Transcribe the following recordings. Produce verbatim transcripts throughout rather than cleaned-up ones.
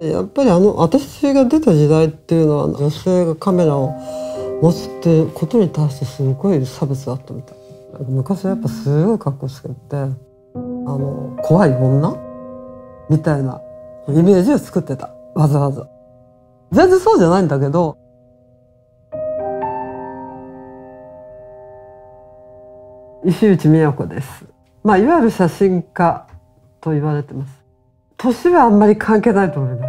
やっぱりあの私が出た時代っていうのは、女性がカメラを持つっていうことに対してすごい差別だったみたい。昔はやっぱすごいかっこつけて、あの怖い女みたいなイメージを作ってた、わざわざ。全然そうじゃないんだけど。石内美代子です。まあいわゆる写真家と言われてます。年はあんまり関係ないと思いま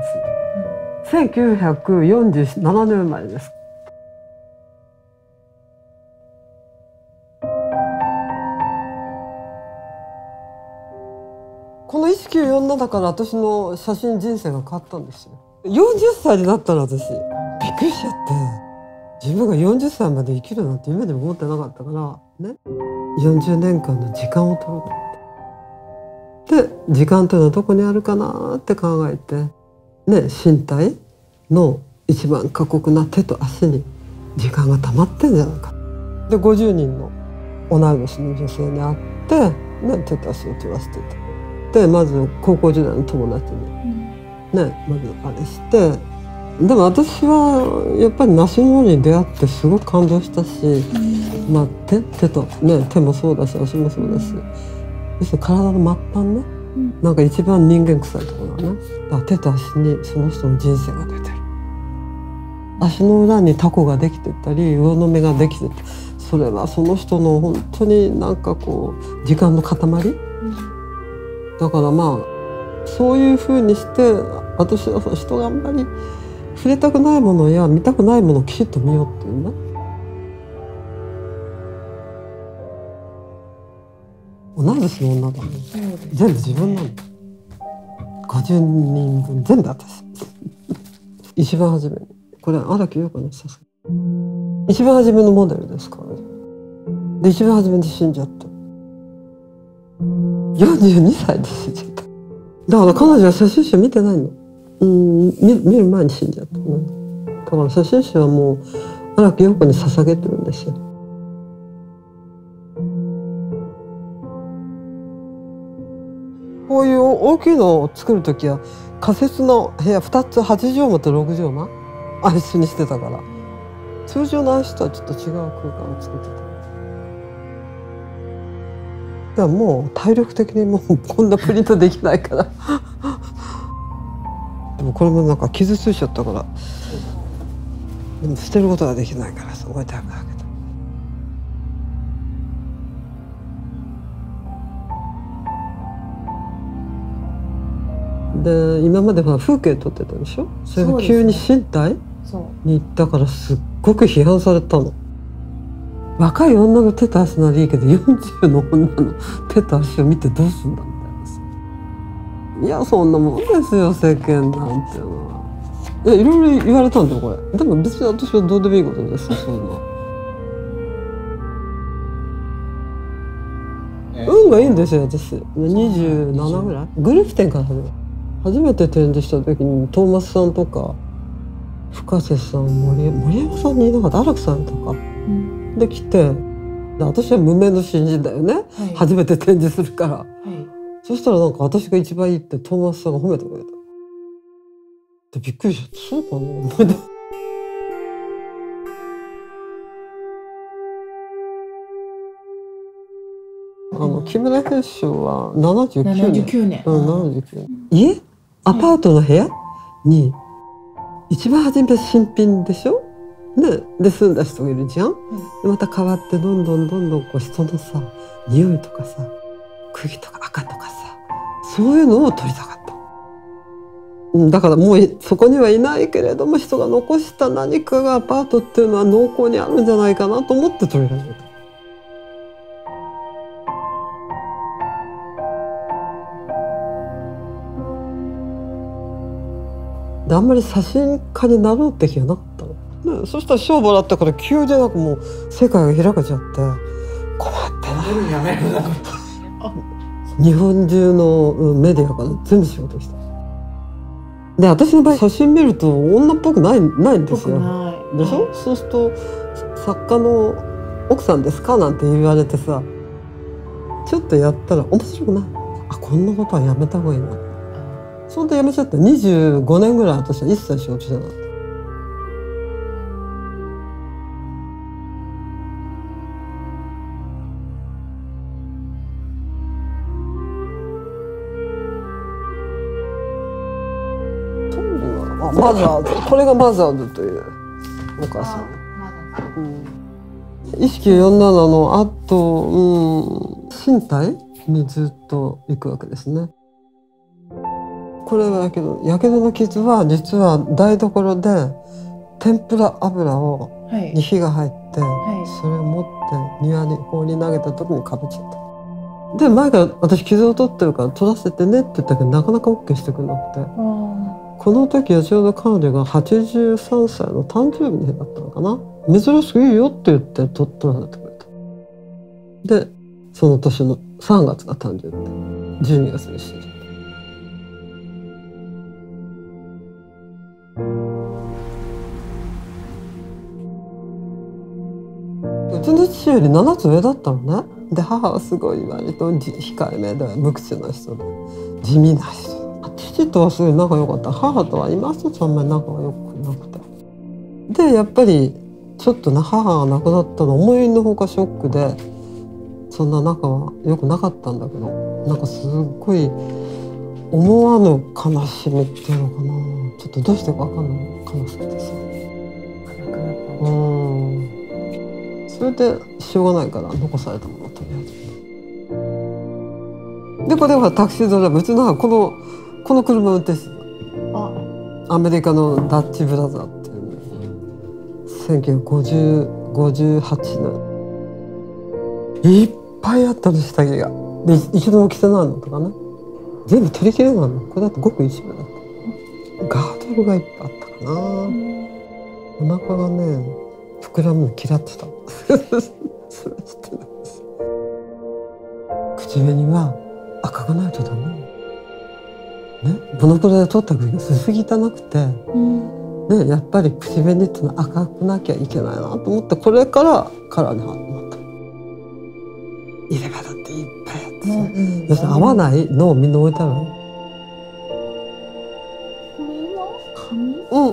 す。せんきゅうひゃくよんじゅうななねん生まれです。このせんきゅうひゃくよんじゅうななから私の写真人生が変わったんですよ。よんじゅっさいになったら私、びっくりしちゃって、自分がよんじゅっさいまで生きるなんて夢でも思ってなかったから、ね。よんじゅうねんかんの時間を取ろう。で、時間というのはどこにあるかなって考えて、ね、身体の一番過酷な手と足に時間が溜まってんじゃないか。で、ごじゅうにんの同い年の女性に会って、ね、手と足を取らせていた。で、まず高校時代の友達に、ね、まずあれして。でも私はやっぱりナショナルに出会ってすごく感動したし、まあ、手、手と、ね、手もそうだし、足もそうだし。体の末端ね、うん、なんか一番人間臭いところだね。だから手と足にその人の人生が出てる。足の裏にタコができてたり、魚の目ができてた。それはその人の本当になんかこう時間の塊、うん、だからまあそういうふうにして、私はその人があんまり触れたくないものや見たくないものをきちっと見ようっていうね。同い年の女だもん。全部自分なんだ。ごじゅうにんぶん全部私。一番初めに。これ荒木優子の写真。一番初めのモデルですからね。で、一番初めに死んじゃった。よんじゅうにさいで死んじゃった。だから彼女は写真集見てないの。うん、見、見る前に死んじゃったね。だから写真集はもう荒木優子に捧げてるんですよ。こういう大きいのを作るときは仮設の部屋ふたつ、はちじょうまとろくじょうまアイスにしてたから、通常のアイスとはちょっと違う空間を作ってた。だからもう体力的にもうこんなプリントできないからでもこれもなんか傷ついちゃったから、でも捨てることができないから置いてあるわけだ。で、今までは風景撮ってたでしょ。それが急に身体に行ったからすっごく批判されたの。若い女の手と足ならいいけど、よんじゅうの女の手と足を見てどうすんだみたいな。いや、そんなもんですよ、世間なんていうのは。いや、いろいろ言われたんだよ、これ。でも別に私はどうでもいいことですよ、そういうのは。運がいいんですよ、私。にじゅうななぐらいグループ展から始めた。初めて展示した時にトーマスさんとか深瀬さん、森、森山さんにいなかった荒木さんとか、うん、で来て、私は無名の新人だよね、はい、初めて展示するから、はい、そしたらなんか私が一番いいってトーマスさんが褒めてくれた。でびっくりしちゃって、そうかな思い出。あの木村編集はななじゅうきゅうねん、うん、家アパートの部屋に一番初め新品でしょ、ね、で住んだ人がいるじゃん、うん、また変わってどんどんどんどんこう人のさ、匂いとかさ、空気とか赤とかさ、そういうのを撮りたかった、うん、だからもうそこにはいないけれども、人が残した何かがアパートっていうのは濃厚にあるんじゃないかなと思って撮り始めた。あんまり写真家になろうって気がなかったの、ね、そしたら賞もらったから急でなんかもう世界が開けちゃって、困ったな。日本中のメディアから全部仕事した。で、私の場合写真見ると女っぽくない、ないんですよ。でしょ、はい、そうすると作家の奥さんですかなんて言われてさ、ちょっとやったら面白くない、あ、こんなことはやめた方がいいな。そんでやめちゃった。にじゅうごねんぐらい私は一切仕事してなかった。マザーズ、これがマザーズというお母さん、うん、意識よんじゅうななのあと、うん、身体にずっと行くわけですね。これはやけど、やけどの傷は実は台所で天ぷら油をに火が入って、はいはい、それを持って庭に放り投げた時にかぶっちゃった。で前から私傷を取ってるから取らせてねって言ったけどなかなか OK してくれなくて。この時はちょうど彼女がはちじゅうさんさいの誕生日の日だったのかな。珍しくいいよって言って取ってもらってくれた。でその年のさんがつが誕生日でじゅうにがつに死んじゃった。うちの父よりななつ上だったのね。で母はすごい割と控えめで無口な人で地味な人。父とはすごい仲良かった。母とは今一つあんまり仲が良くなくて、でやっぱりちょっと母が亡くなったの思いのほかショックでそんな仲は良くなかったんだけど、なんかすっごい思わぬ悲しみっていうのかな、ちょっとどうしてか分かんない悲しくてさ、うん、それでしょうがないから残されたものとりあえず。でこれはタクシードライブ、うちの母このこの車運転手、アメリカのダッチブラザーっていうせんきゅうひゃくごじゅうはちねん、いっぱいあったの下着が。で一度も着てないのとかね、全部取り切れないの。これだってごく一部だった。ガードルがいっぱいあったかな。お腹がね膨らむの嫌ってたそれ知ってたんです。口紅は赤くないとダメね、モノクロで撮った時が薄汚くて、うんね、やっぱり口紅っていうのは赤くなきゃいけないなと思って、これからカラーになった。入れ歯だっていっぱいあって、うん、要するに合わないのをみんな置いたの。これは髪？う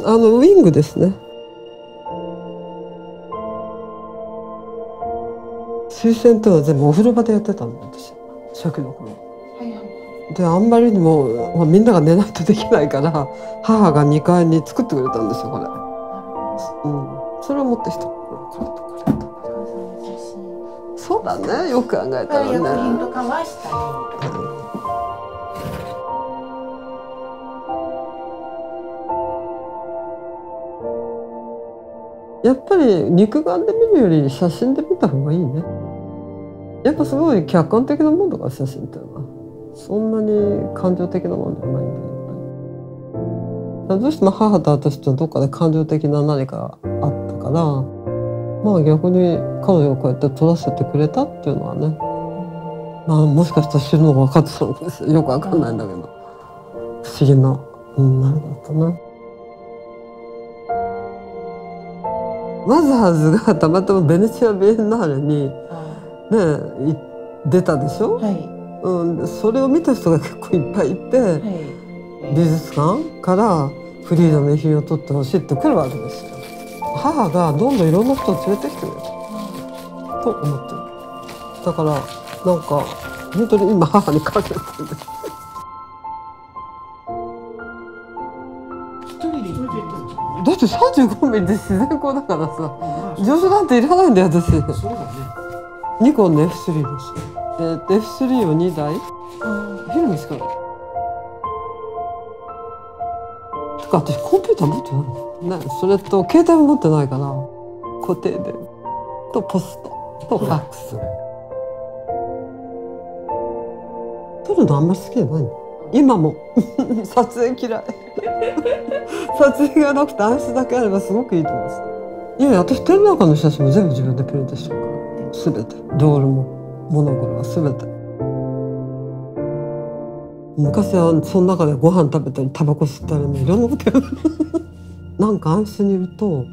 ん、あのウィングですね。水洗とは全部お風呂場でやってたの私、初期の頃。であんまりにもみんなが寝ないとできないから母がにかいに作ってくれたんですよこれ、うん、それを持ってきた。これとこれとこれと、そうだね、よく考えたらね、うん、やっぱり肉眼で見るより写真で見た方がいいね。やっぱすごい客観的なもんだから写真っていうのは。そんなに感情的なもんじゃないんだよね。どうしても母と私とどっかで感情的な何かがあったから、まあ逆に彼女がこうやって撮らせてくれたっていうのはね、まあもしかしたら知るのが分かってたのかですよ。よく分かんないんだけど、不思議な、うん、なんだったね。マザーズがたまたまベネチア・ビエンナーレにね出たでしょ。はい、うん、それを見た人が結構いっぱいいて、はい、美術館からフリーダの遺品を取ってほしいって来るわけですよ。母がどんどんいろんな人を連れてきてくれたと思ってる。だからなんか本当に今母にかけてるんです。だってさんじゅうごミリで自然光だからさ、助手なんていらないんだよ私。ニコンの エフスリー ですよ。エフスリー をにだい、フィルムしかない。てか私コンピューター持ってないね。それと携帯も持ってないから固定電話とポストとファックス、撮るのあんまり好きじゃないの今も撮影嫌い撮影がなくて暗室だけあればすごくいいと思います。いやいや、私展覧会の写真も全部自分でプリントしてるから、すべてドールもモノクロはすべて。昔はその中でご飯食べたりタバコ吸ったりいろんなことやるなんか暗室にいると、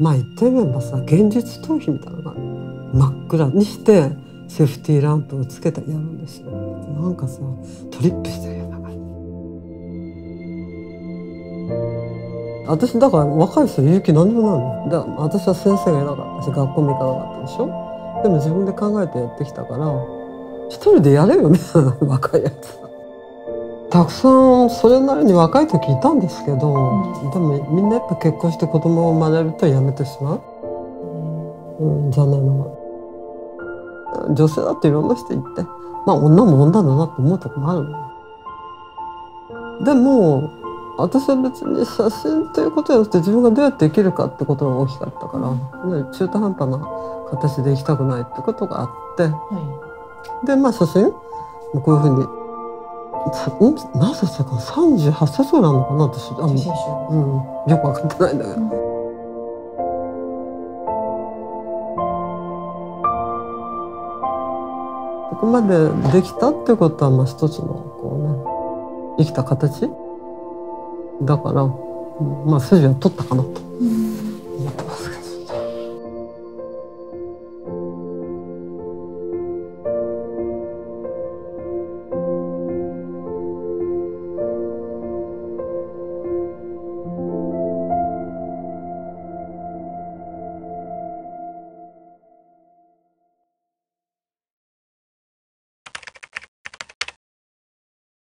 まあ言ってみればさ現実逃避みたいなのが真っ暗にしてセーフティーランプをつけたりやるんですよ。なんかさ、トリップしてるような感じ。私だから若い人勇気何にもないの。だから私は先生がいなかったし、学校も行かなかったでしょ。でも自分で考えてやってきたから、一人でやれよみたいな若いやつ。たくさんそれなりに若い時いたんですけど、うん、でもみんなやっぱ結婚して子供を生まれるとやめてしまう。うん、じゃないの。女性だっていろんな人いて、まあ女も女だなと思うとこもある。でも私は別に写真ということじゃなくて、自分がどうやって生きるかってことが大きかったから、うん、中途半端な形で生きたくないってことがあって、はい、でまあ写真こういうふうに、うん、なぜかさんじゅうはっさいぐらいなのかな、私あんま、うん、よく分かってないんだけど。うん、ここまでできたってことは、まあ一つのこうね、生きた形だから、まあ筋は取ったかなと。